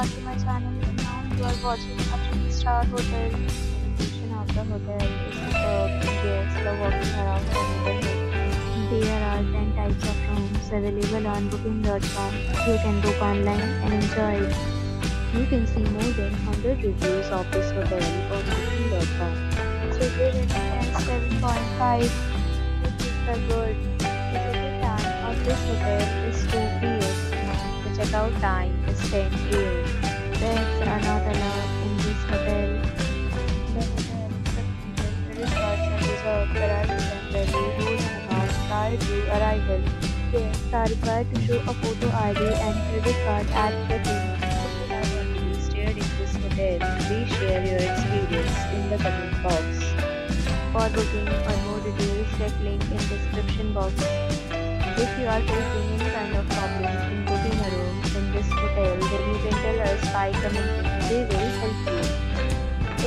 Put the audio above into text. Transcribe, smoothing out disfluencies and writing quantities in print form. back to my channel. And now you are watching a 3-star hotel. The description of the hotel is superb. Guests love walking around the neighborhood. There are 10 types of rooms available on booking.com. You can book online and enjoy it. You can see more than 100 reviews of this hotel on booking.com. So rated in 7.5, which is the good. The check-in time of this hotel is 2 p.m. Check-out time is 10 a.m. Pets are not allowed in this hotel. The hotel accepts credit cards and reserves the right to temporarily hold an amount prior to arrival. Guests are required to show a photo ID and credit card at check-in. If you have already stayed in this hotel, please share your experience in the comment box. For booking or more details, check link in description box. If you are facing any kind of problems in booking a room in this hotel, then you can tell us by commenting. They will help you.